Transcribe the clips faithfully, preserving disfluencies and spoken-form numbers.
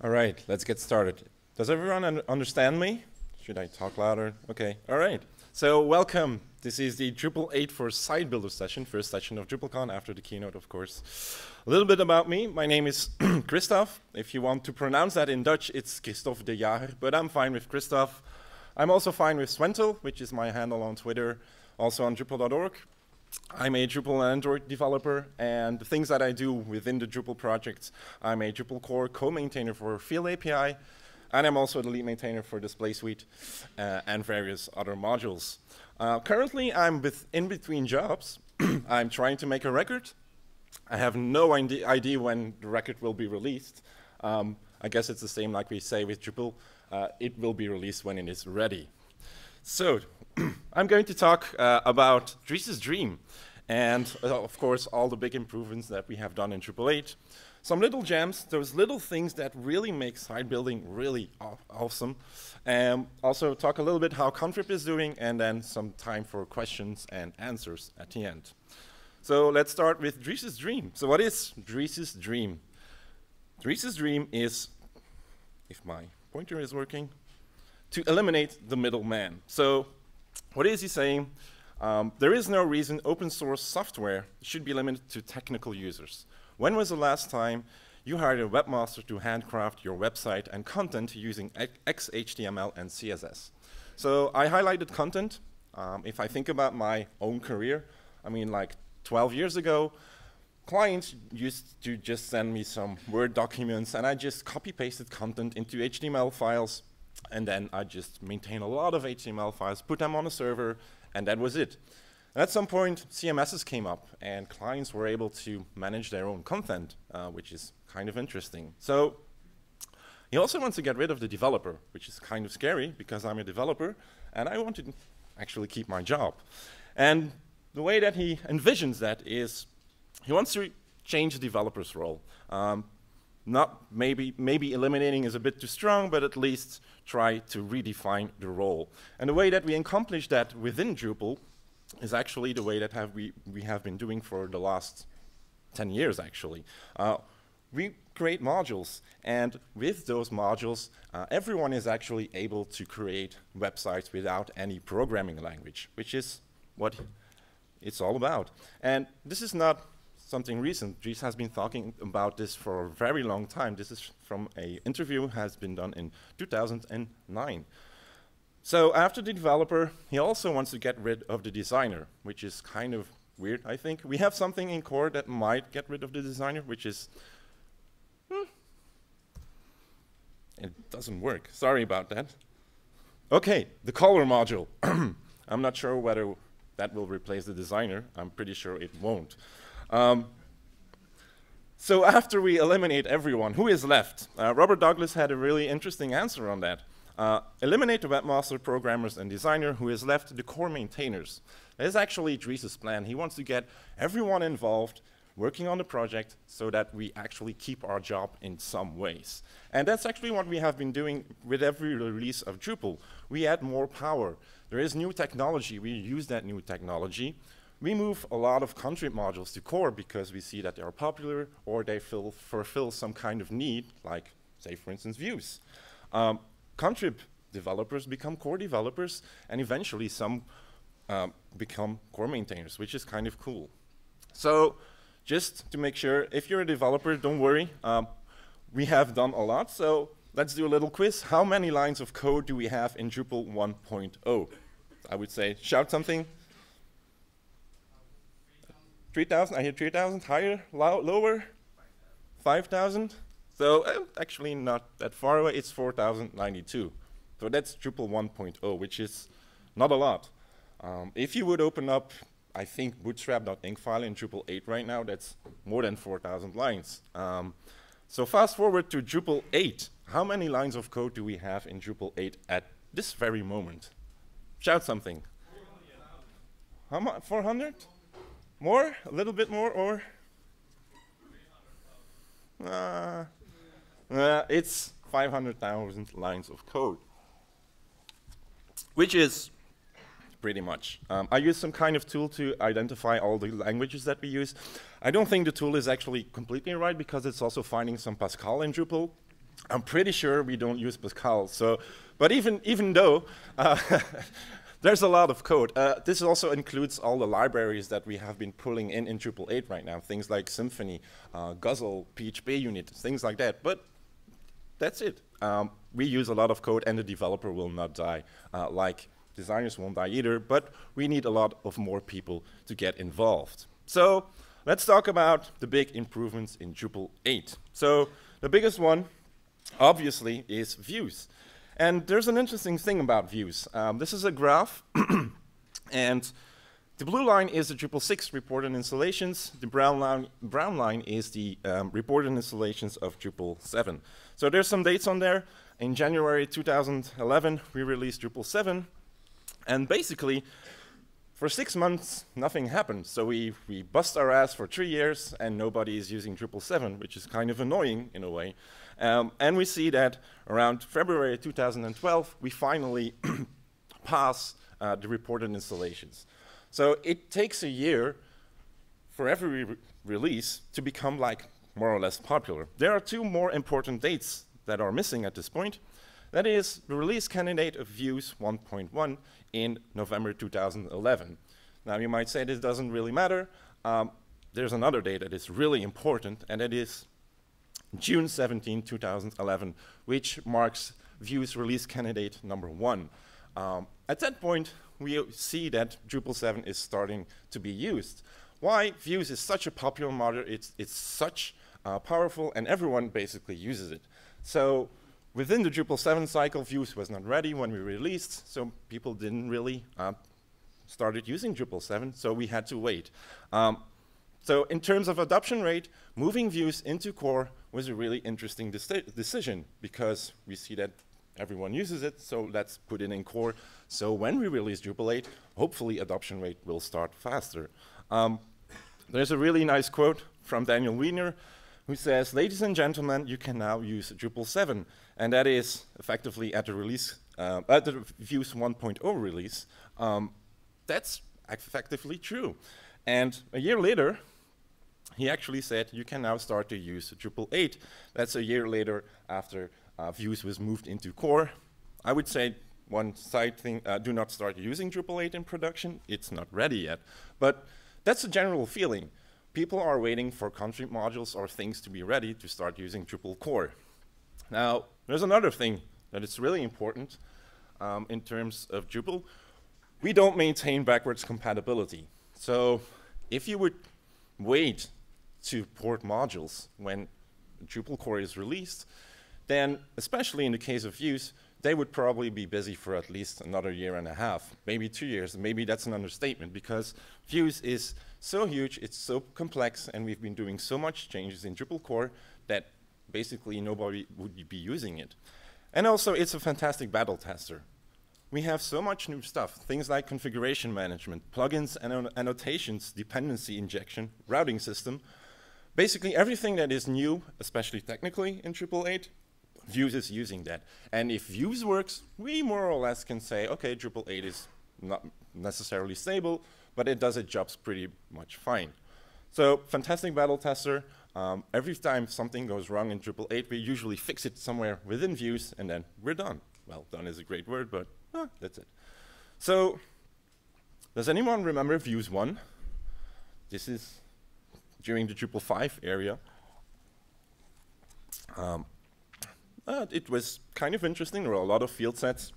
All right, let's get started. Does everyone un understand me? Should I talk louder? Okay, all right. So welcome. This is the Drupal eight for Site Builder session, first session of DrupalCon after the keynote, of course. A little bit about me. My name is Christophe. If you want to pronounce that in Dutch, it's Christophe de Jaeger, but I'm fine with Christophe. I'm also fine with Swentel, which is my handle on Twitter, also on Drupal dot org. I'm a Drupal and Android developer, and the things that I do within the Drupal project, I'm a Drupal core co-maintainer for Field A P I, and I'm also the lead maintainer for Display Suite uh, and various other modules. Uh, currently, I'm in between jobs. I'm trying to make a record. I have no idea when the record will be released. Um, I guess it's the same like we say with Drupal. Uh, it will be released when it is ready. So, I'm going to talk uh, about Dries' dream and, uh, of course, all the big improvements that we have done in Drupal eight. Some little gems, those little things that really make site building really aw awesome. Um, also talk a little bit how Contrib is doing, and then some time for questions and answers at the end. So let's start with Dries' dream. So what is Dries' dream? Dries' dream is, if my pointer is working, to eliminate the middleman. So what is he saying? Um, there is no reason open source software should be limited to technical users. When was the last time you hired a webmaster to handcraft your website and content using X H T M L and C S S? So I highlighted content. Um, if I think about my own career, I mean, like twelve years ago, clients used to just send me some Word documents, and I just copy-pasted content into H T M L files, and then I just maintain a lot of H T M L files, put them on a server, and that was it. And at some point, C M Ss came up, and clients were able to manage their own content, uh, which is kind of interesting. So he also wants to get rid of the developer, which is kind of scary, because I'm a developer, and I want to actually keep my job. And the way that he envisions that is he wants to change the developer's role. Um, Not maybe, maybe eliminating is a bit too strong, but at least try to redefine the role. And the way that we accomplish that within Drupal is actually the way that have we, we have been doing for the last ten years, actually. Uh, we create modules, and with those modules, uh, everyone is actually able to create websites without any programming language, which is what it's all about. And this is not something recent. Dries has been talking about this for a very long time. This is from an interview has been done in two thousand nine. So after the developer, he also wants to get rid of the designer, which is kind of weird, I think. We have something in core that might get rid of the designer, which is, hmm, it doesn't work. Sorry about that. Okay, the color module. I'm not sure whether that will replace the designer. I'm pretty sure it won't. Um, so after we eliminate everyone, who is left? Uh, Robert Douglas had a really interesting answer on that. Uh, eliminate the webmaster, programmers, and designer. Who is left? The core maintainers. That is actually Dries' plan. He wants to get everyone involved working on the project so that we actually keep our job in some ways. And that's actually what we have been doing with every release of Drupal. We add more power. There is new technology. We use that new technology. We move a lot of Contrib modules to core because we see that they are popular or they fill, fulfill some kind of need, like, say, for instance, Views. Um, Contrib developers become core developers, and eventually some um, become core maintainers, which is kind of cool. So just to make sure, if you're a developer, don't worry. Um, we have done a lot, so let's do a little quiz. How many lines of code do we have in Drupal one point oh? I would say, shout something. three thousand, I hear three thousand, higher, low, lower, five thousand. So uh, actually not that far away, it's four thousand ninety-two. So that's Drupal one point oh, which is not a lot. Um, if you would open up, I think, bootstrap dot inc file in Drupal eight right now, that's more than four thousand lines. Um, so fast forward to Drupal eight. How many lines of code do we have in Drupal eight at this very moment? Shout something. How much? four hundred? More? A little bit more? Or? Uh, uh, it's five hundred thousand lines of code, which is pretty much. Um, I use some kind of tool to identify all the languages that we use. I don't think the tool is actually completely right because it's also finding some Pascal in Drupal. I'm pretty sure we don't use Pascal. So, but even even though uh, there's a lot of code, uh, this also includes all the libraries that we have been pulling in in Drupal eight right now. Things like Symfony, uh, Guzzle, P H P units, things like that. But that's it. Um, we use a lot of code, and the developer will not die. Uh, like designers won't die either. But we need a lot of more people to get involved. So let's talk about the big improvements in Drupal eight. So the biggest one, obviously, is views. And there's an interesting thing about views. Um, this is a graph, and the blue line is the Drupal six reported installations. The brown line, brown line is the um, reported installations of Drupal seven. So there's some dates on there. In January two thousand eleven, we released Drupal seven, and basically, for six months, nothing happened. So we, we bust our ass for three years, and nobody is using Drupal seven, which is kind of annoying in a way. Um, and we see that around February two thousand twelve, we finally pass uh, the reported installations. So it takes a year for every re release to become like more or less popular. There are two more important dates that are missing at this point. That is the release candidate of Views one point one in November two thousand eleven. Now you might say this doesn't really matter. Um, there's another date that is really important, and it is June seventeenth, two thousand eleven, which marks Views release candidate number one. Um, at that point, we see that Drupal seven is starting to be used. Why? Views is such a popular module, it's, it's such uh, powerful, and everyone basically uses it. So within the Drupal seven cycle, Views was not ready when we released, so people didn't really uh, started using Drupal seven, so we had to wait. Um, so in terms of adoption rate, moving Views into core was a really interesting decision, because we see that everyone uses it, so let's put it in core. So when we release Drupal eight, hopefully adoption rate will start faster. Um, there's a really nice quote from Daniel Wiener, who says, "Ladies and gentlemen, you can now use Drupal seven." And that is effectively at the release, uh, at the Views one point oh release. Um, that's effectively true. And a year later, he actually said, you can now start to use Drupal eight. That's a year later after uh, Views was moved into core. I would say one side thing, uh, do not start using Drupal eight in production. It's not ready yet. But that's a general feeling. People are waiting for contrib modules or things to be ready to start using Drupal core. Now, there's another thing that is really important um, in terms of Drupal. We don't maintain backwards compatibility. So if you would wait to port modules when Drupal core is released, then especially in the case of Views, they would probably be busy for at least another year and a half, maybe two years. Maybe that's an understatement, because Views is so huge, it's so complex, and we've been doing so much changes in Drupal core that basically nobody would be using it. And also, it's a fantastic battle tester. We have so much new stuff, things like configuration management, plugins and annotations, dependency injection, routing system. Basically everything that is new, especially technically in Drupal eight, Views is using that. And if Views works, we more or less can say, okay, Drupal eight is not necessarily stable, but it does its jobs pretty much fine. So fantastic battle tester. Um, every time something goes wrong in Drupal eight, we usually fix it somewhere within Views, and then we're done. Well, done is a great word, but eh, that's it. So does anyone remember Views one? This is during the Drupal five area. Um, Uh, it was kind of interesting. There were a lot of field sets.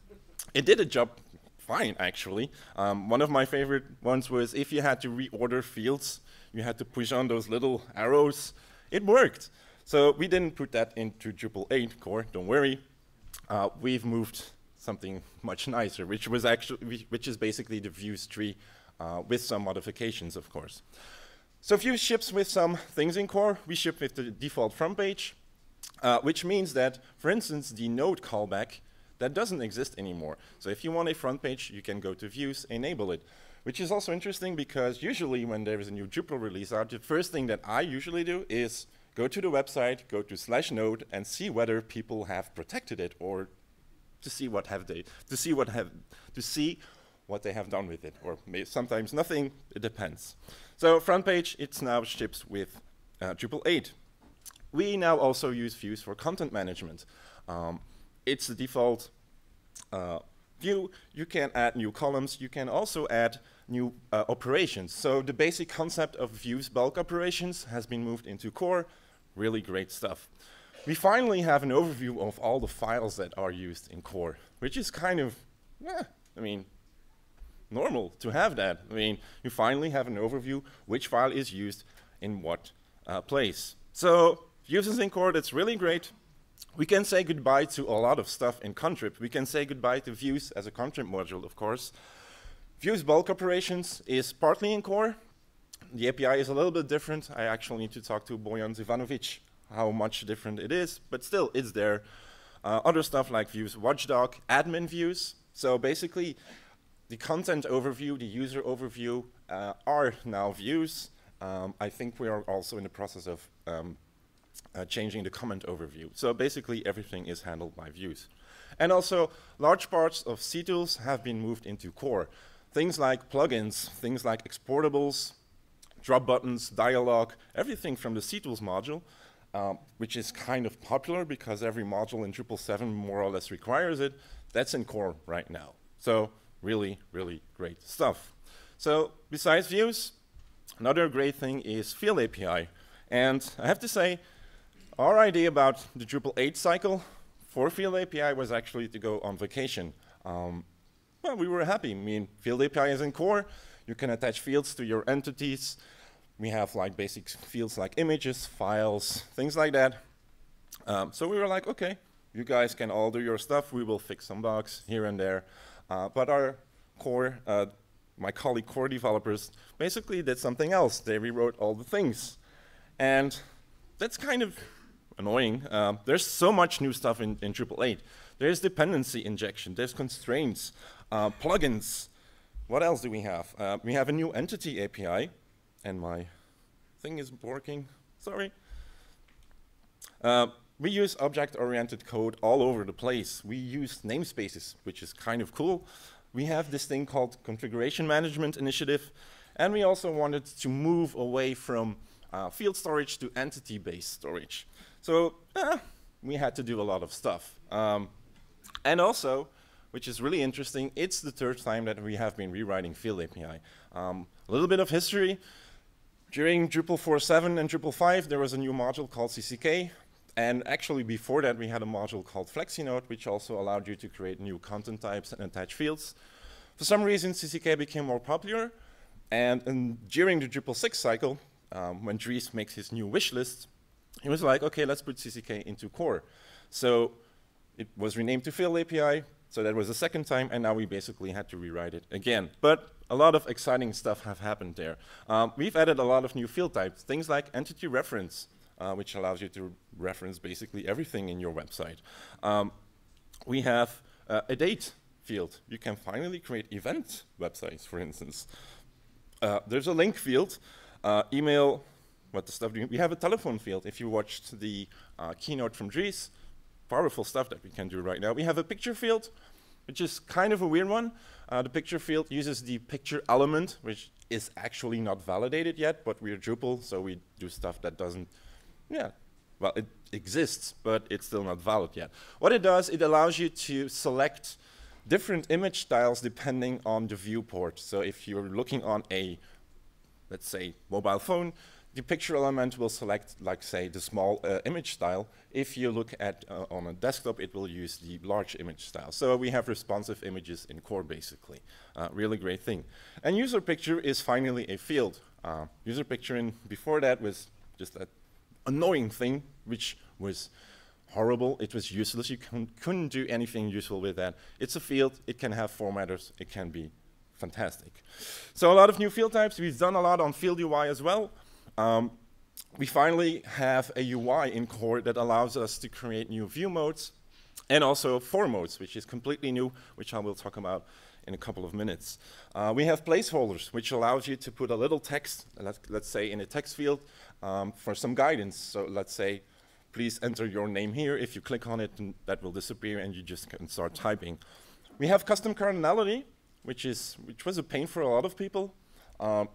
It did a job fine, actually. Um, one of my favorite ones was if you had to reorder fields, you had to push on those little arrows. It worked. So we didn't put that into Drupal eight core, don't worry. Uh, we've moved something much nicer, which was actually, which is basically the Views tree uh, with some modifications, of course. So Views ships with some things in core. We ship with the default front page. Uh, which means that, for instance, the node callback, that doesn't exist anymore. So if you want a front page, you can go to Views, enable it. Which is also interesting because usually when there is a new Drupal release out, the first thing that I usually do is go to the website, go to slash node, and see whether people have protected it or to see what have they, to see what have, to see what they have done with it. Or may sometimes nothing, it depends. So front page, it's now ships with uh, Drupal eight. We now also use Views for content management. Um, it's the default uh, view. You can add new columns. You can also add new uh, operations. So the basic concept of Views bulk operations has been moved into core. Really great stuff. We finally have an overview of all the files that are used in core, which is kind of, yeah, I mean, normal to have that. I mean, you finally have an overview which file is used in what uh, place. So Views in core, that's really great. We can say goodbye to a lot of stuff in contrib. We can say goodbye to Views as a contrib module, of course. Views bulk operations is partly in core. The A P I is a little bit different. I actually need to talk to Bojan Zivanovic how much different it is, but still, it's there. Uh, other stuff like Views watchdog, admin Views. So basically, the content overview, the user overview uh, are now Views. Um, I think we are also in the process of um, uh, changing the comment overview. So basically, everything is handled by Views. And also, large parts of Ctools have been moved into core. Things like plugins, things like exportables, drop buttons, dialog, everything from the Ctools module, um, which is kind of popular because every module in Drupal seven more or less requires it, that's in core right now. So really, really great stuff. So besides Views, another great thing is Field A P I. And I have to say, our idea about the Drupal eight cycle for Field A P I was actually to go on vacation. Um, well, we were happy. I mean, Field A P I is in core. You can attach fields to your entities. We have like basic fields like images, files, things like that. Um, so we were like, okay, you guys can all do your stuff. We will fix some bugs here and there. Uh, but our core, uh, my colleague core developers basically did something else. They rewrote all the things. And that's kind of annoying. Uh, there's so much new stuff in, in Drupal eight. There's dependency injection. There's constraints, uh, plugins. What else do we have? Uh, we have a new entity A P I, and my thing is working, sorry. Uh, we use object-oriented code all over the place. We use namespaces, which is kind of cool. We have this thing called Configuration Management Initiative, and we also wanted to move away from uh, field storage to entity-based storage. So uh, we had to do a lot of stuff. Um, and also, which is really interesting, it's the third time that we have been rewriting Field A P I. Um, a little bit of history. During Drupal four point seven and Drupal five, there was a new module called C C K. And actually, before that, we had a module called FlexiNode, which also allowed you to create new content types and attach fields. For some reason, C C K became more popular. And, and during the Drupal six cycle, um, when Dries makes his new wish list, he was like, OK, let's put C C K into core. So it was renamed to Field A P I. So that was the second time, and now we basically had to rewrite it again. But a lot of exciting stuff have happened there. Um, we've added a lot of new field types, things like Entity Reference, uh, which allows you to reference basically everything in your website. Um, we have uh, a date field. You can finally create event websites, for instance. Uh, there's a link field, uh, email, what the stuff do you, we have a telephone field. If you watched the uh, keynote from Dries, powerful stuff that we can do right now. We have a picture field, which is kind of a weird one. Uh, the picture field uses the picture element, which is actually not validated yet, but we're Drupal, so we do stuff that doesn't, yeah, well, it exists, but it's still not valid yet. What it does, it allows you to select different image styles depending on the viewport. So if you're looking on a, let's say, mobile phone, the picture element will select, like, say, the small uh, image style. If you look at uh, on a desktop, it will use the large image style. So we have responsive images in core, basically. Uh, really great thing. And user picture is finally a field. Uh, user picture in before that was just that annoying thing, which was horrible. It was useless. You couldn't do anything useful with that. It's a field. It can have formatters. It can be fantastic. So a lot of new field types. We've done a lot on field U I as well. Um, we finally have a U I in core that allows us to create new view modes and also form modes, which is completely new, which I will talk about in a couple of minutes. Uh, we have placeholders, which allows you to put a little text, let's, let's say in a text field, um, for some guidance. So let's say, please enter your name here. If you click on it, that will disappear and you just can start typing. We have custom cardinality, which, is, which was a pain for a lot of people. Um,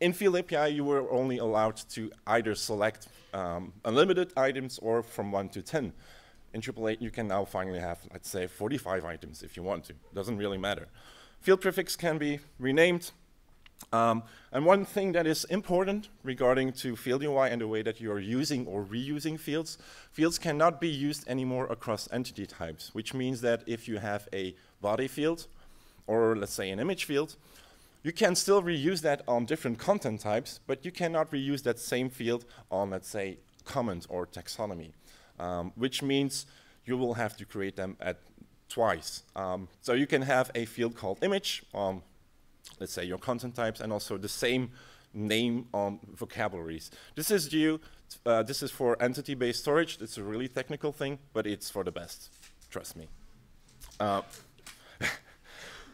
In Field A P I, you were only allowed to either select um, unlimited items or from one to ten. In Drupal eight, you can now finally have, let's say, forty-five items if you want to. Doesn't really matter. Field prefix can be renamed. Um, and one thing that is important regarding to field U I and the way that you are using or reusing fields, fields cannot be used anymore across entity types, which means that if you have a body field or, let's say, an image field, you can still reuse that on different content types, but you cannot reuse that same field on, let's say, comment or taxonomy, um, which means you will have to create them at twice. Um, so you can have a field called image on, let's say, your content types, and also the same name on vocabularies. This is due, uh, this is for entity-based storage. It's a really technical thing, but it's for the best, trust me. Uh,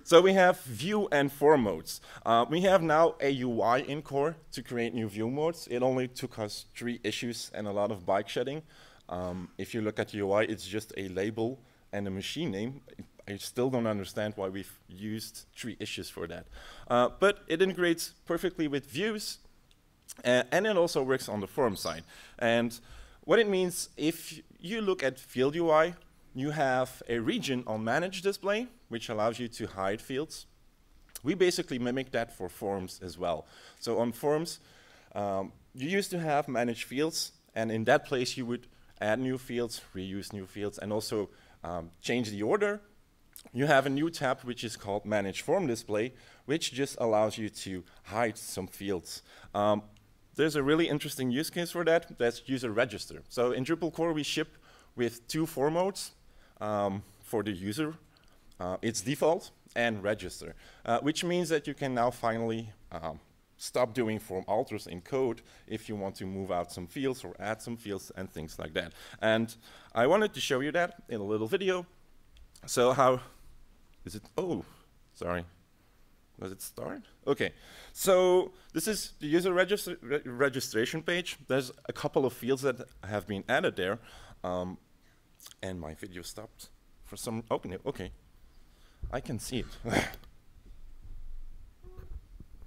So we have view and form modes. Uh, we have now a U I in core to create new view modes. It only took us three issues and a lot of bike shedding. Um, if you look at the U I, it's just a label and a machine name. I still don't understand why we've used three issues for that. Uh, but it integrates perfectly with views, uh, and it also works on the form side. And what it means, if you look at field U I, you have a region on manage display, which allows you to hide fields. We basically mimic that for forms as well. So on forms, um, you used to have manage fields, and in that place you would add new fields, reuse new fields, and also um, change the order. You have a new tab which is called manage form display, which just allows you to hide some fields. Um, there's a really interesting use case for that, that's user register. So in Drupal core we ship with two form modes. Um, for the user, uh, it's default and register, uh, which means that you can now finally um, stop doing form alters in code if you want to move out some fields or add some fields and things like that. And I wanted to show you that in a little video. So how is it? Oh, sorry. Does it start? Okay. So this is the user registra re registration page. There's a couple of fields that have been added there. Um, And my video stopped for some, oh, no, okay. I can see it.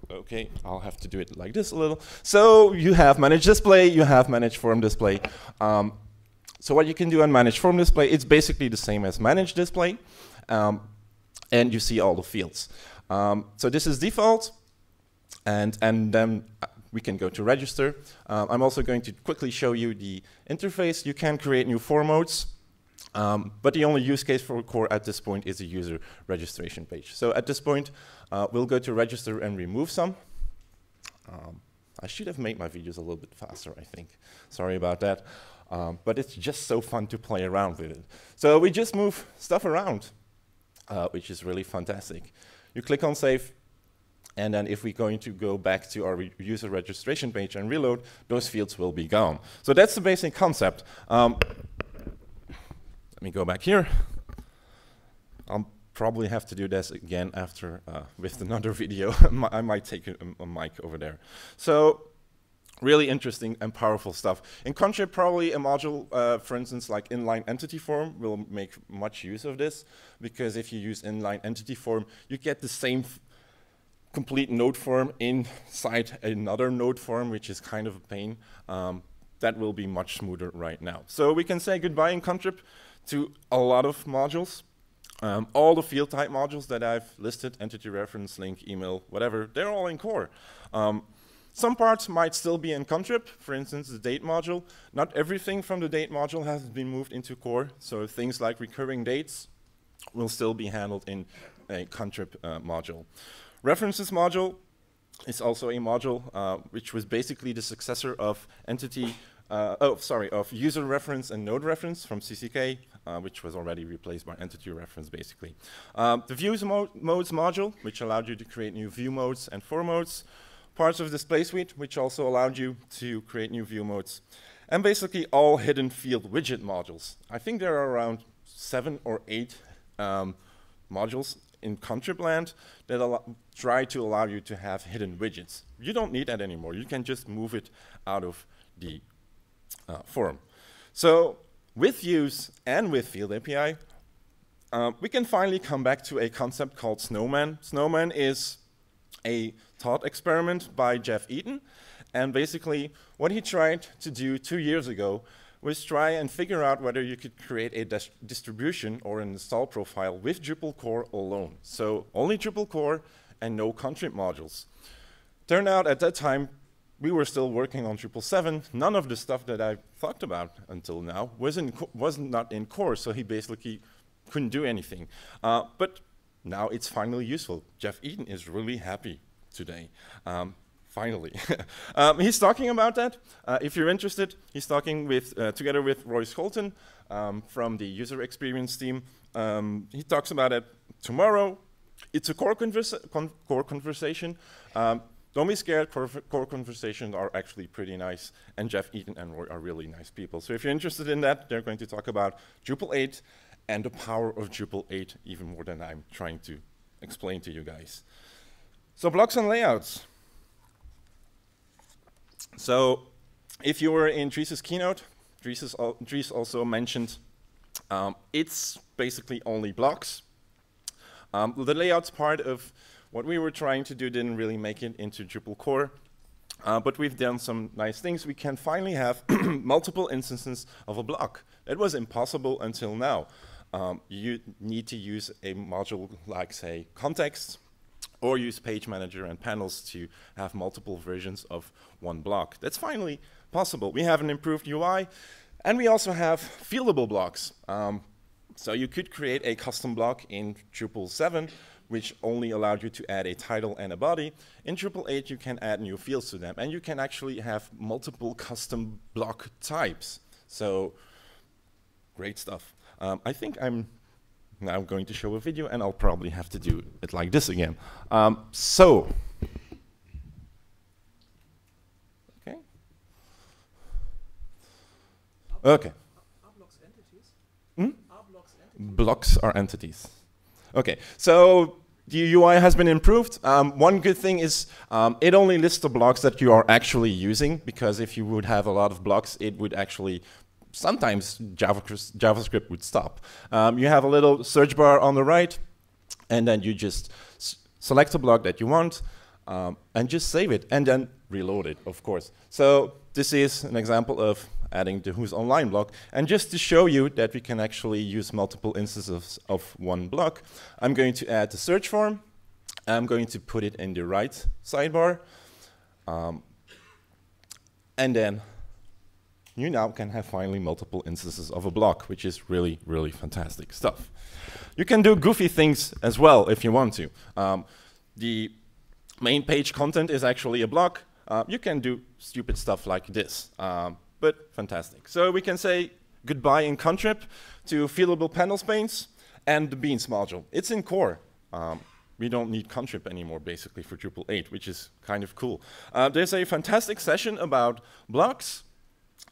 Okay, I'll have to do it like this a little. So you have manage display, you have manage form display. Um, so what you can do on manage form display, it's basically the same as manage display. Um, and you see all the fields. Um, so this is default. And, and then we can go to register. Um, I'm also going to quickly show you the interface. You can create new form modes. Um, but the only use case for core at this point is the user registration page. So at this point, uh, we'll go to register and remove some. Um, I should have made my videos a little bit faster, I think. Sorry about that. Um, but it's just so fun to play around with it. So we just move stuff around, uh, which is really fantastic. You click on save, and then if we're going to go back to our re user registration page and reload, those fields will be gone. So that's the basic concept. Um, Let me go back here. I'll probably have to do this again after uh, with another video. I might take a, a mic over there. So really interesting and powerful stuff. In Contrib, probably a module, uh, for instance, like inline entity form will make much use of this, because if you use inline entity form, you get the same f complete node form inside another node form, which is kind of a pain. Um, that will be much smoother right now. So we can say goodbye in Contrib to a lot of modules. Um, all the field type modules that I've listed, entity reference, link, email, whatever, they're all in core. Um, some parts might still be in Contrib, for instance, the date module. Not everything from the date module has been moved into core, so things like recurring dates will still be handled in a Contrib uh, module. References module is also a module uh, which was basically the successor of entity Uh, oh, sorry, of user reference and node reference from C C K, uh, which was already replaced by entity reference, basically. Um, the views mo modes module, which allowed you to create new view modes and form modes. Parts of Display Suite, which also allowed you to create new view modes. And basically all hidden field widget modules. I think there are around seven or eight um, modules in Contrib land that try to allow you to have hidden widgets. You don't need that anymore. You can just move it out of the Uh, form. So with Views and with Field A P I, uh, we can finally come back to a concept called Snowman. Snowman is a thought experiment by Jeff Eaton. And basically, what he tried to do two years ago was try and figure out whether you could create a dis distribution or an install profile with Drupal core alone. So only Drupal core and no country modules. Turned out at that time, we were still working on Drupal seven. None of the stuff that I talked about until now was, in was not in core, so he basically couldn't do anything. Uh, but now it's finally useful. Jeff Eaton is really happy today. Um, Finally, um, he's talking about that. Uh, if you're interested, he's talking with uh, together with Roy Scholten um, from the user experience team. Um, he talks about it tomorrow. It's a core, conversa con core conversation. Um, don't be scared. Core, core conversations are actually pretty nice, and Jeff Eaton and Roy are really nice people. So if you're interested in that, they're going to talk about Drupal eight and the power of Drupal eight even more than I'm trying to explain to you guys. So blocks and layouts. So, if you were in Dries' keynote, Dries, al Dries also mentioned um, it's basically only blocks. Um, the layouts part of what we were trying to do didn't really make it into Drupal core, uh, but we've done some nice things. We can finally have multiple instances of a block. That was impossible until now. Um, you need to use a module like, say, context, or use Page Manager and Panels to have multiple versions of one block. That's finally possible. We have an improved U I, and we also have fieldable blocks. Um, so you could create a custom block in Drupal seven, which only allowed you to add a title and a body. In Drupal eight, you can add new fields to them, and you can actually have multiple custom block types. So, great stuff. Um, I think I'm... Now I'm going to show a video, and I'll probably have to do it like this again. Um, so, okay, are okay. Are blocks entities? Hmm? Are blocks entities? Blocks are entities. Okay, so the U I has been improved. Um, one good thing is um, it only lists the blocks that you are actually using, because if you would have a lot of blocks, it would actually. Sometimes JavaScript would stop. Um, you have a little search bar on the right, and then you just s select a block that you want, um, and just save it, and then reload it, of course. So this is an example of adding the Who's Online block. And just to show you that we can actually use multiple instances of one block, I'm going to add the search form. I'm going to put it in the right sidebar. Um, and then you now can have finally multiple instances of a block, which is really, really fantastic stuff. You can do goofy things as well if you want to. Um, the main page content is actually a block. Uh, you can do stupid stuff like this, um, but fantastic. So we can say goodbye in contrib to fieldable panels panes and the beans module. It's in core. Um, We don't need contrib anymore, basically, for Drupal eight, which is kind of cool. Uh, there's a fantastic session about blocks.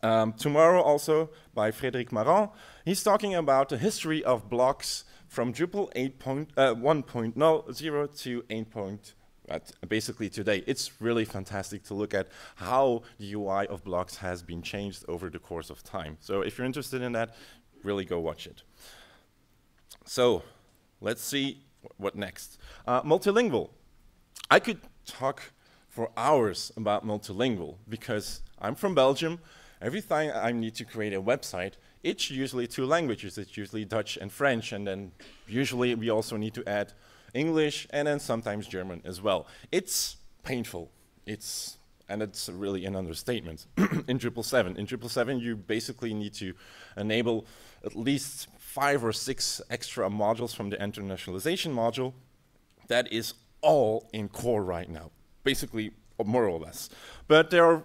Um, tomorrow also by Frédéric Marant. He's talking about the history of blocks from Drupal one point oh to eight point oh, uh, basically today. It's really fantastic to look at how the U I of blocks has been changed over the course of time. So if you're interested in that, really go watch it. So let's see what next. Uh, multilingual. I could talk for hours about multilingual because I'm from Belgium. Every time I need to create a website, it's usually two languages. It's usually Dutch and French, and then usually we also need to add English and then sometimes German as well. It's painful. It's, and it's really an understatement in Drupal seven. In Drupal seven, you basically need to enable at least five or six extra modules from the internationalization module. That is all in core right now. Basically, more or less. But there are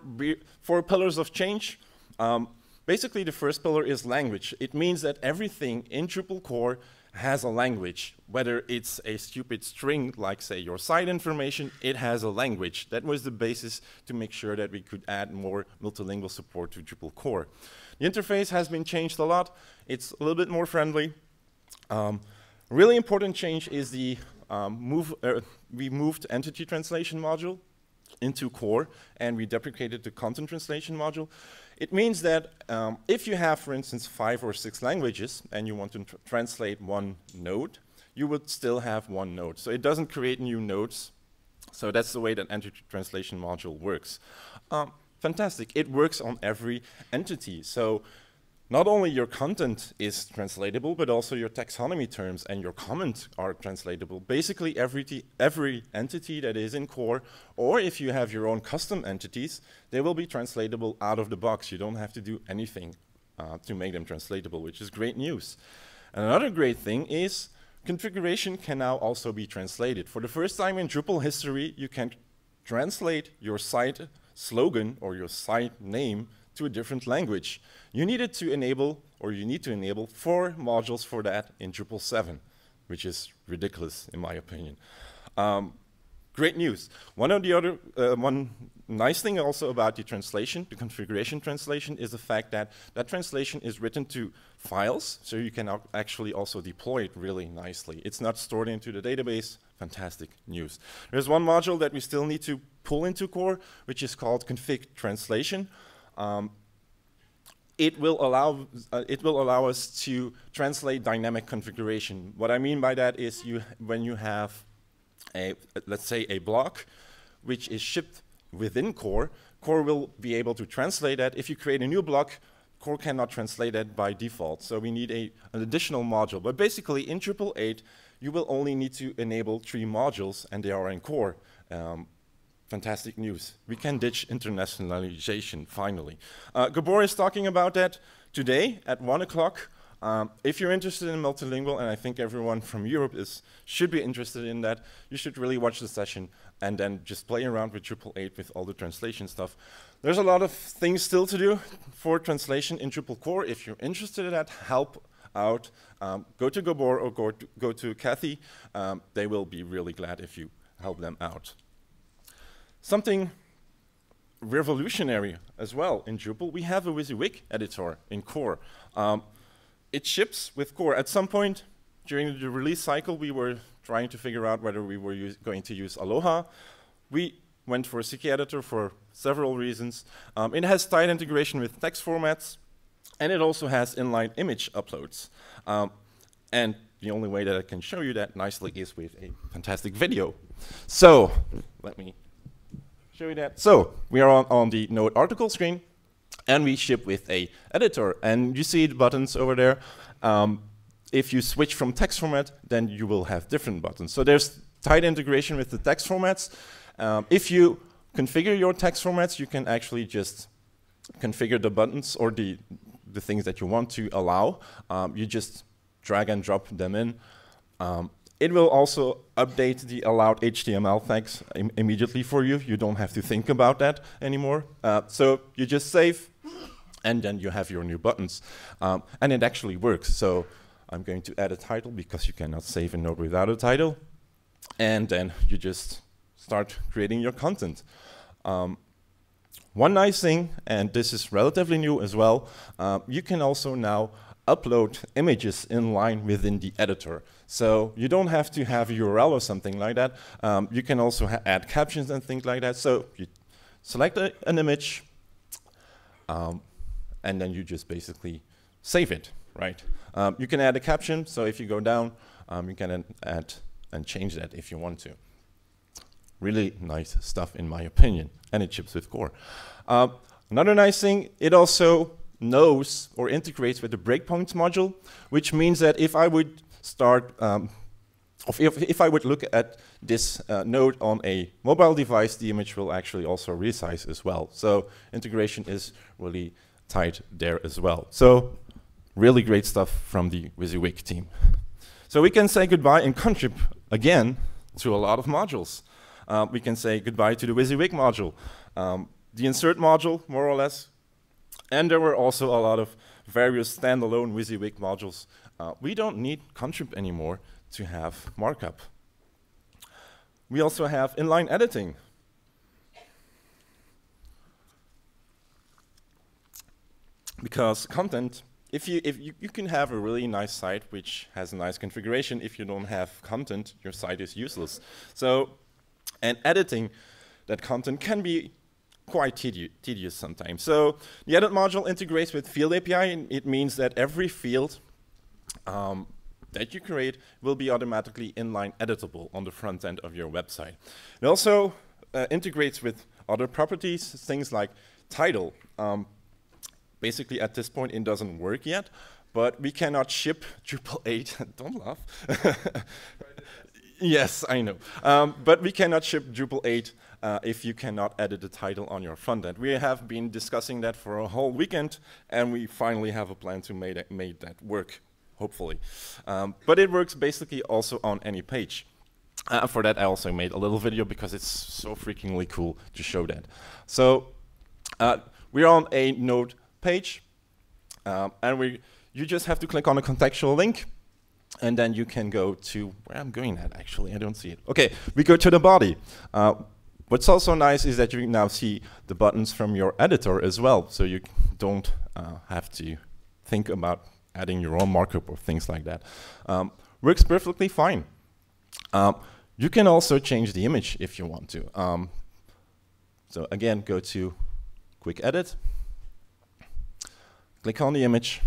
four pillars of change. Um, basically, the first pillar is language. It means that everything in Drupal core has a language. Whether it's a stupid string, like, say, your site information, it has a language. That was the basis to make sure that we could add more multilingual support to Drupal core. The interface has been changed a lot. It's a little bit more friendly. Um, really important change is the um, move, uh, we moved entity translation module into core, and we deprecated the content translation module. It means that um, if you have, for instance, five or six languages and you want to tr translate one node, you would still have one node. So it doesn't create new nodes So that's the way that entity translation module works. Um, fantastic, it works on every entity. So not only your content is translatable, but also your taxonomy terms and your comments are translatable. Basically every, every entity that is in core, or if you have your own custom entities, they will be translatable out of the box. You don't have to do anything uh, to make them translatable, which is great news. And another great thing is configuration can now also be translated. For the first time in Drupal history, you can translate your site slogan or your site name to a different language. You needed to enable, or you need to enable, four modules for that in Drupal seven, which is ridiculous in my opinion. Um, great news. One of the other, uh, one nice thing also about the translation, the configuration translation, is the fact that that translation is written to files, so you can actually also deploy it really nicely. It's not stored into the database. Fantastic news. There's one module that we still need to pull into core, which is called config translation. Um, it will allow uh, it will allow us to translate dynamic configuration. What I mean by that is you when you have a let's say a block which is shipped within core, core will be able to translate that. If you create a new block, core cannot translate that by default. So we need a, an additional module. But basically in Drupal eight, you will only need to enable three modules and they are in core. Um, Fantastic news. We can ditch internationalization, finally. Uh, Gabor is talking about that today at one o'clock. Um, if you're interested in multilingual, and I think everyone from Europe is should be interested in that, you should really watch the session and then just play around with Drupal eight with all the translation stuff. There's a lot of things still to do for translation in Drupal core. If you're interested in that, help out. Um, go to Gabor or go to, go to Kathy. Um, they will be really glad if you help them out. Something revolutionary as well in Drupal, we have a WYSIWYG editor in core. Um, it ships with core. At some point during the release cycle, we were trying to figure out whether we were use, going to use Aloha. We went for a C K editor for several reasons. Um, it has tight integration with text formats, and it also has inline image uploads. Um, and the only way that I can show you that nicely is with a fantastic video. So let me show you that. So we are on, on the Node article screen, and we ship with a editor. And you see the buttons over there. Um, if you switch from text format, then you will have different buttons. So there's tight integration with the text formats. Um, if you configure your text formats, you can actually just configure the buttons or the, the things that you want to allow. Um, you just drag and drop them in. Um, It will also update the allowed H T M L tags im immediately for you. You don't have to think about that anymore. Uh, so you just save, and then you have your new buttons. Um, and it actually works. So I'm going to add a title, because you cannot save a node without a title. And then you just start creating your content. Um, one nice thing, and this is relatively new as well, uh, you can also now upload images in line within the editor. So you don't have to have a U R L or something like that. Um, you can also ha add captions and things like that. So you select a, an image, um, and then you just basically save it, right? Um, you can add a caption. So if you go down, um, you can add and change that if you want to. Really nice stuff, in my opinion. And it ships with core. Uh, another nice thing, it also knows or integrates with the breakpoints module, which means that if I would start, um, if, if I would look at this uh, node on a mobile device, the image will actually also resize as well. So integration is really tight there as well. So really great stuff from the WYSIWYG team. So we can say goodbye and contrib again to a lot of modules. Uh, we can say goodbye to the WYSIWYG module, um, the insert module, more or less. And there were also a lot of various standalone WYSIWYG modules. Uh, we don't need contrib anymore to have markup. We also have inline editing. Because content, if you if you, you can have a really nice site which has a nice configuration. If you don't have content, your site is useless. So, and editing that content can be quite tedious sometimes. So the edit module integrates with Field A P I, and it means that every field um, that you create will be automatically inline editable on the front end of your website. It also uh, integrates with other properties, things like title. Um, basically at this point it doesn't work yet, but we cannot ship Drupal eight, don't laugh. Yes, I know. Um, but we cannot ship Drupal eight uh, if you cannot edit the title on your front end. We have been discussing that for a whole weekend, and we finally have a plan to make that, make that work, hopefully. Um, but it works basically also on any page. Uh, for that, I also made a little video because it's so freakingly cool to show that. So uh, we're on a node page, um, and we you just have to click on a contextual link. And then you can go to where I'm going at, actually. I don't see it. OK, we go to the body. Uh, what's also nice is that you now see the buttons from your editor as well. So you don't uh, have to think about adding your own markup or things like that. Um, works perfectly fine. Um, you can also change the image if you want to. Um, so again, go to Quick Edit. Click on the image.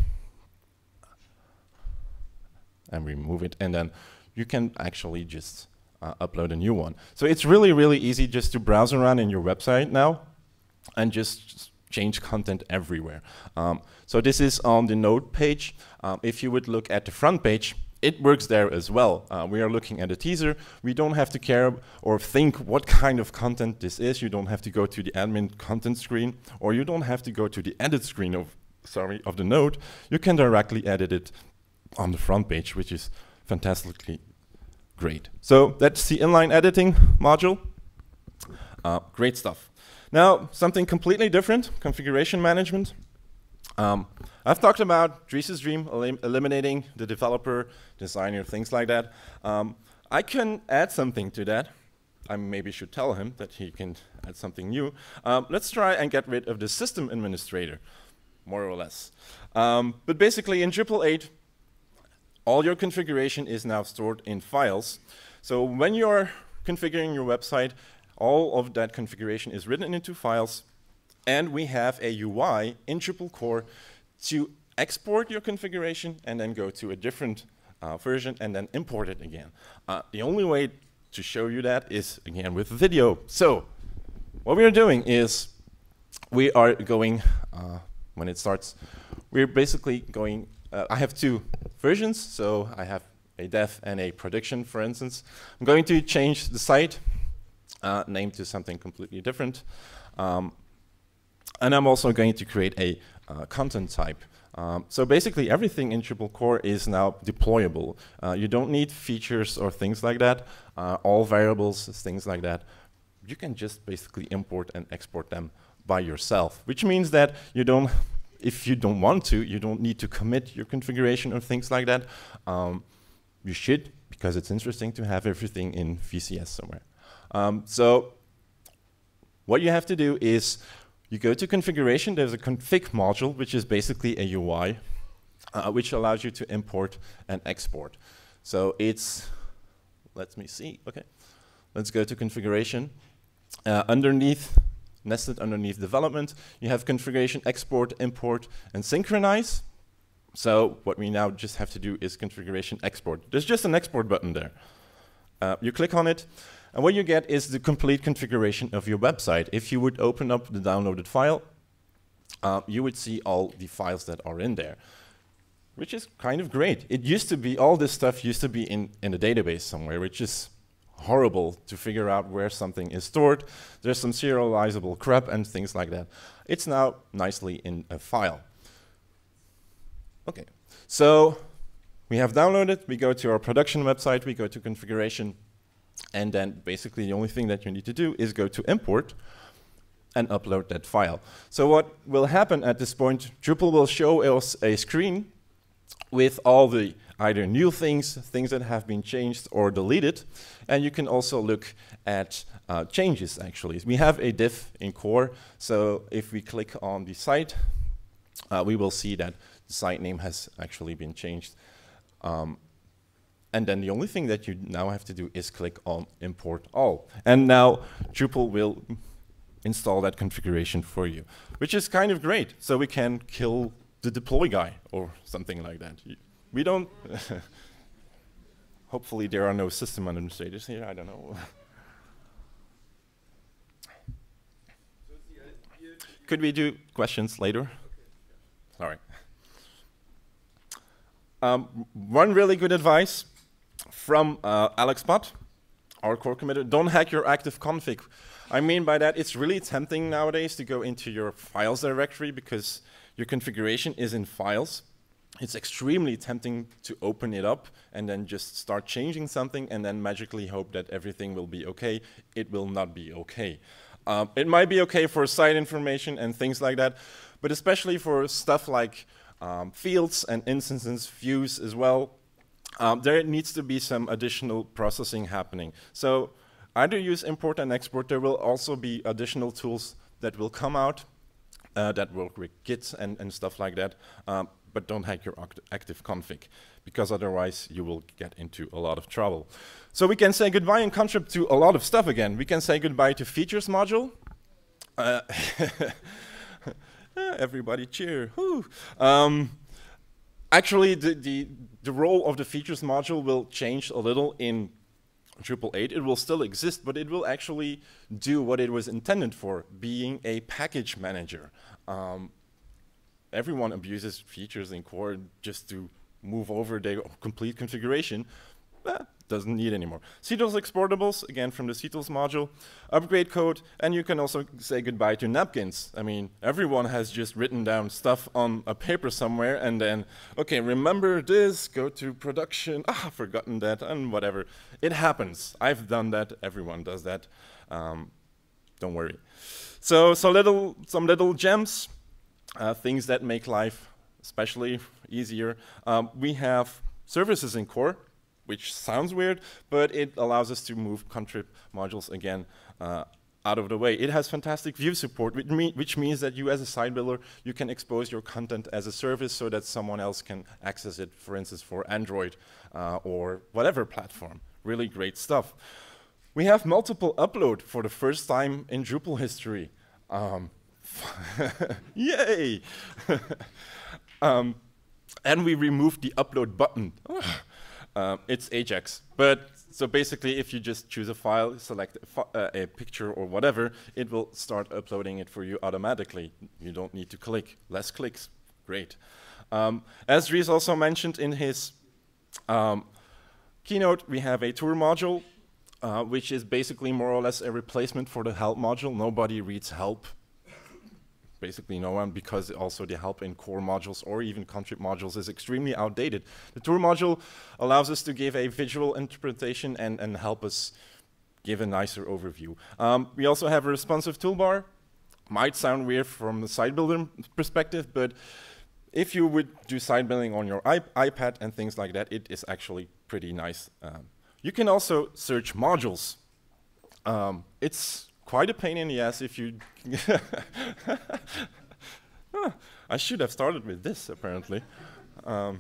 And remove it, and then you can actually just uh, upload a new one. So it's really, really easy just to browse around in your website now and just change content everywhere. Um, so this is on the node page. Um, if you would look at the front page, it works there as well. Uh, we are looking at a teaser. We don't have to care or think what kind of content this is. You don't have to go to the admin content screen, or you don't have to go to the edit screen of, sorry, of the node. You can directly edit it on the front page, which is fantastically great. So that's the inline editing module. Uh, great stuff. Now, something completely different, configuration management. Um, I've talked about Dries' dream, elim eliminating the developer, designer, things like that. Um, I can add something to that. I maybe should tell him that he can add something new. Um, let's try and get rid of the system administrator, more or less. Um, but basically, in Drupal eight, all your configuration is now stored in files. So when you're configuring your website, all of that configuration is written into files. And we have a U I in Drupal core to export your configuration and then go to a different uh, version and then import it again. Uh, the only way to show you that is, again, with video. So what we are doing is we are going, uh, when it starts, we're basically going, uh, I have two versions, so I have a dev and a production, for instance. I'm going to change the site uh, name to something completely different. Um, and I'm also going to create a uh, content type. Um, so basically everything in Drupal core is now deployable. Uh, you don't need features or things like that. Uh, all variables, things like that. You can just basically import and export them by yourself, which means that you don't if you don't want to, you don't need to commit your configuration or things like that. Um, you should, because it's interesting to have everything in V C S somewhere. Um, so what you have to do is you go to configuration. There's a config module, which is basically a U I, uh, which allows you to import and export. So it's, let me see, OK. Let's go to configuration. Uh, underneath, nested underneath development, you have configuration, export, import, and synchronize. So what we now just have to do is configuration export. There's just an export button there. Uh, you click on it, and what you get is the complete configuration of your website. If you would open up the downloaded file, uh, you would see all the files that are in there, which is kind of great. It used to be, all this stuff used to be in, in a database somewhere, which is horrible to figure out where something is stored. There's some serializable crap and things like that. It's now nicely in a file. OK, so we have downloaded. We go to our production website. We go to configuration. And then basically the only thing that you need to do is go to import and upload that file. So what will happen at this point, Drupal will show us a screen with all the either new things, things that have been changed or deleted. And you can also look at uh, changes, actually. We have a div in core. So if we click on the site, uh, we will see that the site name has actually been changed. Um, and then the only thing that you now have to do is click on import all. And now Drupal will install that configuration for you, which is kind of great. So we can kill the deploy guy or something like that. We don't Hopefully there are no system administrators here, I don't know. Could we do questions later? Sorry. Um, one really good advice from uh, Alex Pott, our core committer: don't hack your active config. I mean by that, it's really tempting nowadays to go into your files directory because your configuration is in files. It's extremely tempting to open it up and then just start changing something and then magically hope that everything will be okay. It will not be okay. Um, it might be okay for site information and things like that, but especially for stuff like um, fields and instances, views as well, um, there needs to be some additional processing happening. So either use import and export. There will also be additional tools that will come out uh, that work with Git and, and stuff like that, um, but don't hack your active config, because otherwise you will get into a lot of trouble. So we can say goodbye in concept to a lot of stuff again. We can say goodbye to features module. Uh, everybody cheer. Um, actually, the, the, the role of the features module will change a little in Drupal eight. It will still exist, but it will actually do what it was intended for, being a package manager. Um, everyone abuses features in core just to move over their complete configuration. Eh, doesn't need anymore. Ctools exportables, again from the Ctools module, upgrade code, and you can also say goodbye to napkins. I mean, everyone has just written down stuff on a paper somewhere and then, okay, remember this, go to production, ah, I've forgotten that, and whatever. It happens. I've done that, everyone does that. Um, don't worry. So, so little, some little gems, uh, things that make life especially easier. Um, we have services in core, which sounds weird, but it allows us to move contrib modules again uh, out of the way. It has fantastic view support, which, mean, which means that you as a site builder, you can expose your content as a service so that someone else can access it, for instance, for Android uh, or whatever platform. Really great stuff. We have multiple upload for the first time in Drupal history. Um, yay! um, and we removed the upload button. Um, it's Ajax, but so basically if you just choose a file, select a, uh, a picture or whatever, it will start uploading it for you automatically. You don't need to click. Less clicks, great. Um, as Dries also mentioned in his um, keynote, we have a tour module, uh, which is basically more or less a replacement for the help module. Nobody reads help. Basically no one, because also the help in core modules or even contrib modules is extremely outdated. The tour module allows us to give a visual interpretation and, and help us give a nicer overview. Um, we also have a responsive toolbar. Might sound weird from the site builder perspective, but if you would do site building on your iP iPad and things like that, it is actually pretty nice. Um, you can also search modules. Um, it's quite a pain in the ass if you... ah, I should have started with this, apparently. Um,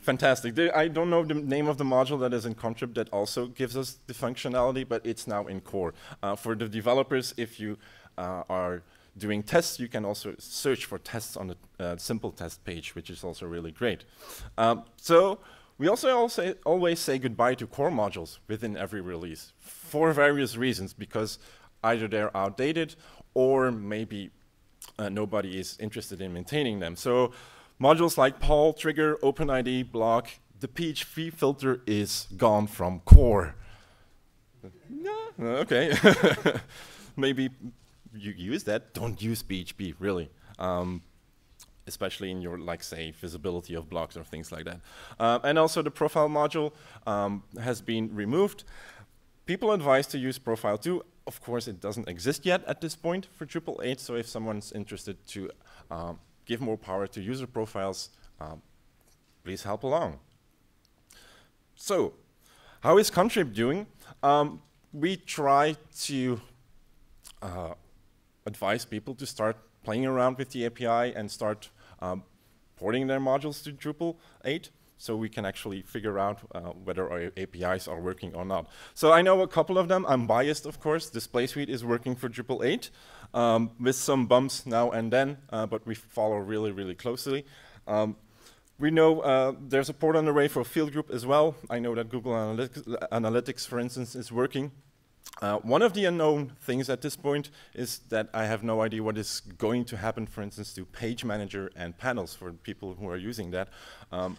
fantastic. The, I don't know the name of the module that is in contrib that also gives us the functionality, but it's now in core. Uh, for the developers, if you uh, are doing tests, you can also search for tests on the uh, simple test page, which is also really great. Um, so. We also, also always say goodbye to core modules within every release for various reasons, because either they're outdated or maybe uh, nobody is interested in maintaining them. So modules like Poll, Trigger, OpenID, Block, the P H P filter is gone from core. No, okay. Maybe you use that. Don't use P H P, really. Um, especially in your, like, say, visibility of blocks or things like that. Um, and also the profile module um, has been removed. People advise to use profile too. Of course, it doesn't exist yet at this point for Drupal eight, so if someone's interested to um, give more power to user profiles, um, please help along. So, how is Contrib doing? Um, we try to uh, advise people to start playing around with the A P I and start um, porting their modules to Drupal eight, so we can actually figure out uh, whether our A P Is are working or not. So I know a couple of them. I'm biased, of course. Display Suite is working for Drupal eight um, with some bumps now and then, uh, but we follow really, really closely. Um, We know uh, there's a port on array for field group as well. I know that Google Analytics, Analytics for instance, is working. Uh, one of the unknown things at this point is that I have no idea what is going to happen, for instance, to Page Manager and panels for people who are using that. Um,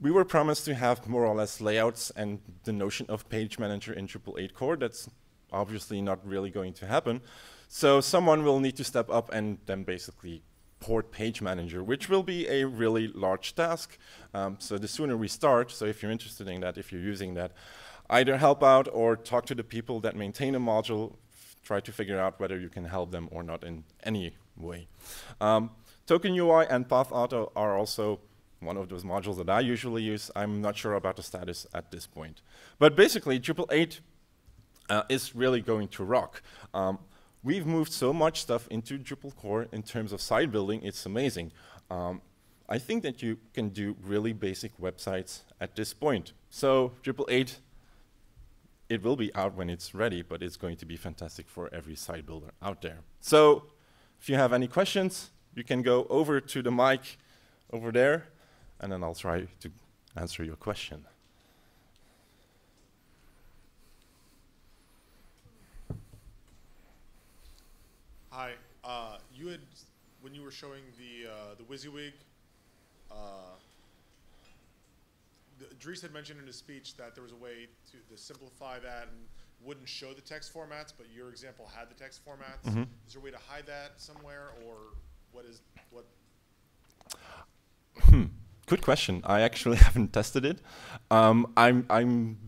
we were promised to have more or less layouts and the notion of Page Manager in Drupal eight core. That's obviously not really going to happen. So someone will need to step up and then basically port Page Manager, which will be a really large task. Um, so the sooner we start, so if you're interested in that, if you're using that, either help out or talk to the people that maintain a module, try to figure out whether you can help them or not in any way. Um, Token U I and Path Auto are also one of those modules that I usually use. I'm not sure about the status at this point. But basically, Drupal eight uh, is really going to rock. Um, We've moved so much stuff into Drupal core in terms of site building, it's amazing. Um, I think that you can do really basic websites at this point. So Drupal eight, it will be out when it's ready, but it's going to be fantastic for every site builder out there. So if you have any questions, you can go over to the mic over there, and then I'll try to answer your question. Hi, uh, you had, when you were showing the uh, the WYSIWYG, uh, the, Dries had mentioned in his speech that there was a way to, to simplify that and wouldn't show the text formats, but your example had the text formats. Mm-hmm. Is there a way to hide that somewhere, or what is, what? Hmm. Good question. I actually haven't tested it. Um, I'm, I'm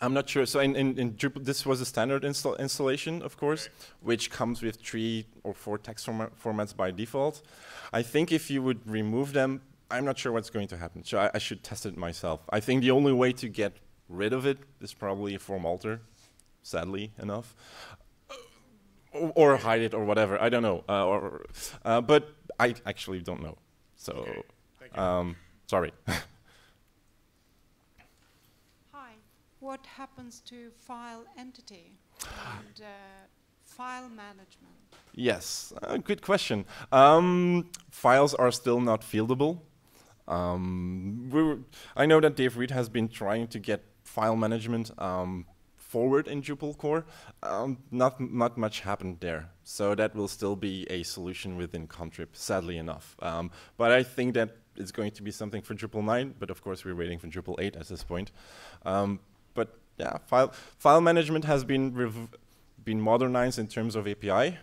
I'm not sure. So in, in, in Drupal, this was a standard install installation, of course, okay, which comes with three or four text forma formats by default. I think if you would remove them, I'm not sure what's going to happen. So I, I should test it myself. I think the only way to get rid of it is probably a form alter, sadly enough, or, or hide it or whatever. I don't know. Uh, or, uh, but I actually don't know. So okay. Thank you. Um, sorry. What happens to file entity and uh, file management? Yes, uh, good question. Um, files are still not fieldable. Um, we were, I know that Dave Reed has been trying to get file management um, forward in Drupal core. Um, not, not much happened there. So that will still be a solution within Contrib, sadly enough. Um, but I think that it's going to be something for Drupal nine, but of course we're waiting for Drupal eight at this point. Um, But yeah, file file management has been rev been modernized in terms of A P I,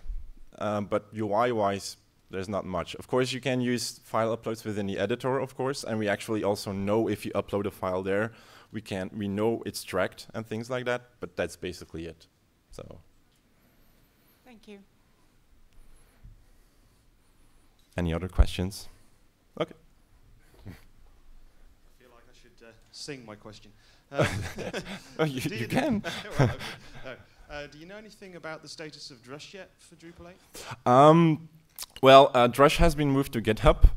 um, but U I-wise, there's not much. Of course, you can use file uploads within the editor, of course, and we actually also know if you upload a file there, we can we know it's tracked and things like that. But that's basically it. So. Thank you. Any other questions? Okay. I feel like I should uh, sing my question. oh, you, you, you can. uh, do you know anything about the status of Drush yet for Drupal eight? Um, well, uh, Drush has been moved to GitHub.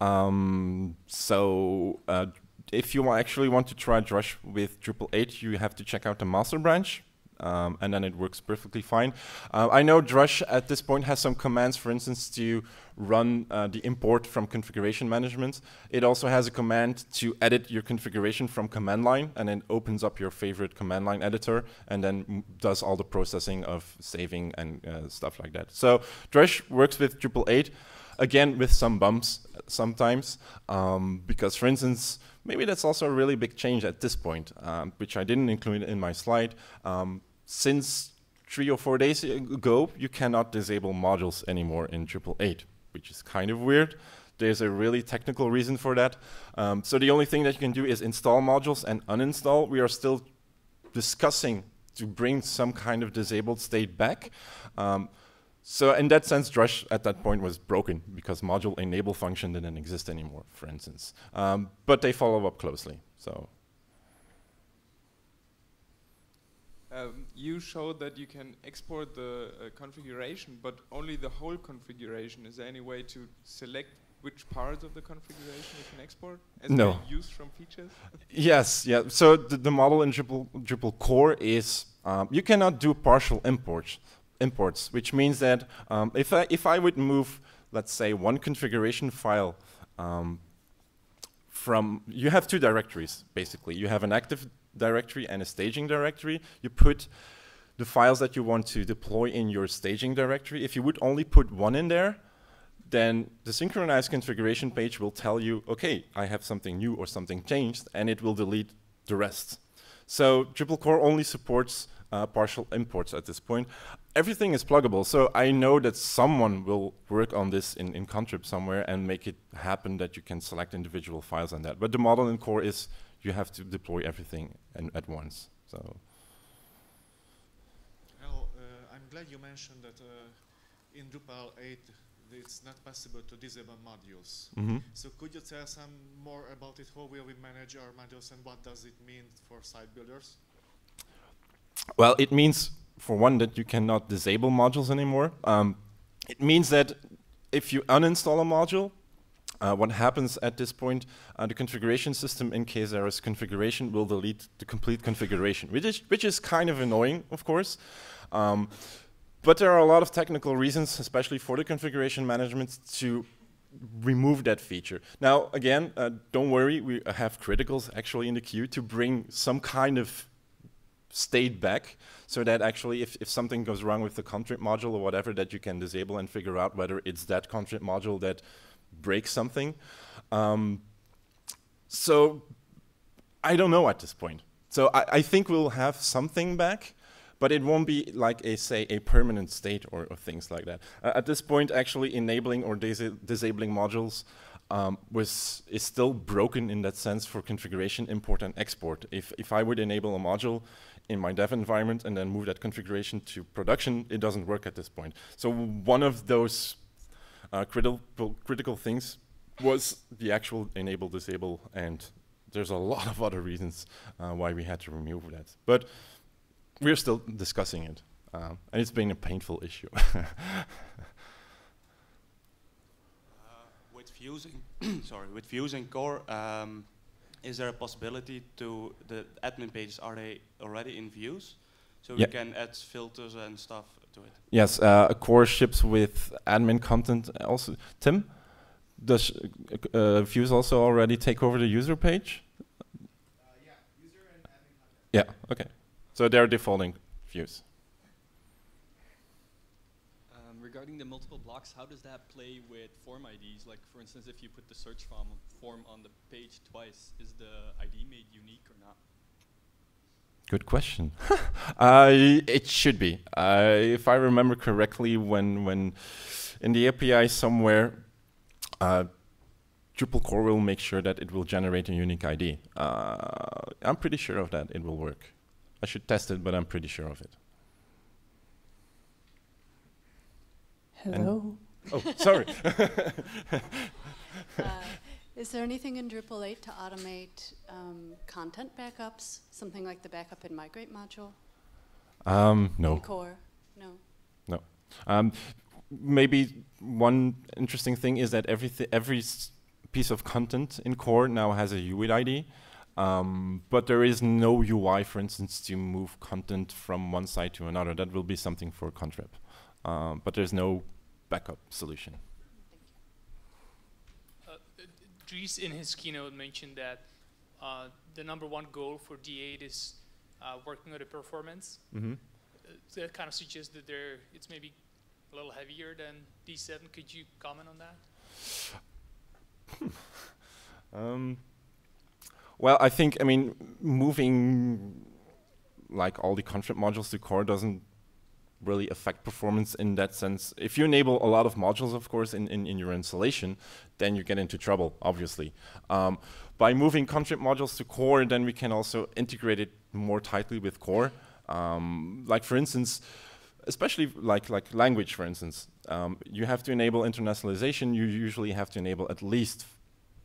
Um, so uh, if you actually want to try Drush with Drupal eight, you have to check out the master branch. Um, and then it works perfectly fine. Uh, I know Drush at this point has some commands, for instance, to run uh, the import from configuration management. It also has a command to edit your configuration from command line, and then opens up your favorite command line editor, and then m does all the processing of saving and uh, stuff like that. So Drush works with Drupal eight, again with some bumps sometimes, um, because, for instance, maybe that's also a really big change at this point, um, which I didn't include in my slide. Um, since three or four days ago, you cannot disable modules anymore in Drupal eight, which is kind of weird. There's a really technical reason for that. Um, so the only thing that you can do is install modules and uninstall. We are still discussing to bring some kind of disabled state back. Um, So in that sense, Drush at that point was broken because module enable function didn't exist anymore, for instance. Um, but they follow up closely. So um, you showed that you can export the uh, configuration, but only the whole configuration. Is there any way to select which parts of the configuration you can export as no. use from features? Yes, yeah. So the, the model in Drupal, Drupal core is um, you cannot do partial imports. Imports, which means that um, if I if I would move, let's say, one configuration file um, from, you have two directories, basically. You have an active directory and a staging directory. You put the files that you want to deploy in your staging directory. If you would only put one in there, then the synchronized configuration page will tell you, okay, I have something new or something changed, and it will delete the rest. So Drupal core only supports uh, partial imports at this point. Everything is pluggable, so I know that someone will work on this in, in Contrib somewhere and make it happen that you can select individual files on that. But the model in core is you have to deploy everything and, at once. So. Well, uh, I'm glad you mentioned that uh, in Drupal eight, it's not possible to disable modules. Mm-hmm. So could you tell some more about it? How will we manage our modules and what does it mean for site builders? Well, it means, for one, that you cannot disable modules anymore. Um, it means that if you uninstall a module, uh, what happens at this point, uh, the configuration system, in case there is configuration, will delete the complete configuration, which is, which is kind of annoying, of course. Um, But there are a lot of technical reasons, especially for the configuration management, to remove that feature. Now, again, uh, don't worry, we have criticals actually in the queue to bring some kind of state back, so that actually if, if something goes wrong with the Contrib module or whatever, that you can disable and figure out whether it's that Contrib module that breaks something. Um, so I don't know at this point. So I, I think we'll have something back. But it won't be like a, say, a permanent state or, or things like that. Uh, at this point, actually enabling or dis disabling modules um, was, is still broken in that sense for configuration import and export. If, if I would enable a module in my dev environment and then move that configuration to production, it doesn't work at this point. So one of those uh, critical, critical things was the actual enable, disable, and there's a lot of other reasons uh, why we had to remove that. But we're still discussing it, um, and it's been a painful issue. uh, with Views, sorry, with Views and Core, um, is there a possibility to the admin pages? Are they already in Views, so yeah. we can add filters and stuff to it? Yes, uh, Core ships with admin content. Also, Tim, does uh, Views also already take over the user page? Uh, yeah, user and admin content. Yeah. Okay. So they're defaulting Views. Um, regarding the multiple blocks, how does that play with form I Ds? Like, for instance, if you put the search form, form on the page twice, is the I D made unique or not? Good question. uh, it should be. Uh, if I remember correctly, when, when in the A P I somewhere, uh, Drupal core will make sure that it will generate a unique I D. Uh, I'm pretty sure of that. It will work. I should test it, but I'm pretty sure of it. Hello. And oh, sorry. uh, is there anything in Drupal eight to automate um, content backups, something like the backup and migrate module? Um, no. In core, no. No. Um, maybe one interesting thing is that every th every s piece of content in core now has a U I D I D. Um, but there is no U I, for instance, to move content from one side to another. That will be something for Contrib. Um, but there's no backup solution. Uh, Dries, in his keynote, mentioned that uh, the number one goal for D eight is uh, working on the performance. Mm-hmm. uh, that kind of suggests that there it's maybe a little heavier than D seven. Could you comment on that? um. Well, I think, I mean, moving like all the Contrib modules to core doesn't really affect performance in that sense. If you enable a lot of modules, of course, in, in, in your installation, then you get into trouble, obviously. Um, by moving Contrib modules to core, then we can also integrate it more tightly with core. Um, like, for instance, especially like, like language, for instance, um, you have to enable internationalization. You usually have to enable at least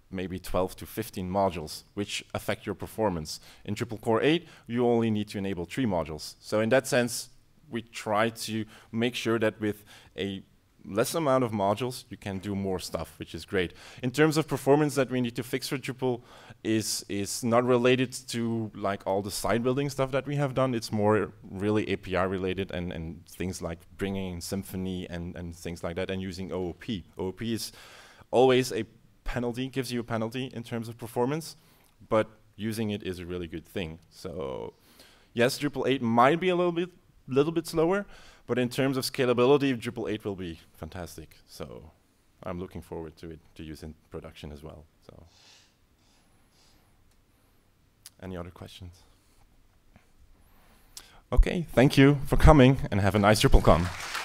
maybe twelve to fifteen modules, which affect your performance. In Drupal core eight, you only need to enable three modules. So in that sense, we try to make sure that with a less amount of modules, you can do more stuff, which is great. In terms of performance that we need to fix for Drupal is, is not related to like all the site building stuff that we have done. It's more really A P I related and, and things like bringing in Symfony and, and things like that and using O O P. O O P is always a penalty, gives you a penalty in terms of performance, but using it is a really good thing. So yes, Drupal eight might be a little bit, little bit slower, but in terms of scalability, Drupal eight will be fantastic. So I'm looking forward to it, to use in production as well. So, any other questions? Okay, thank you for coming, and have a nice DrupalCon.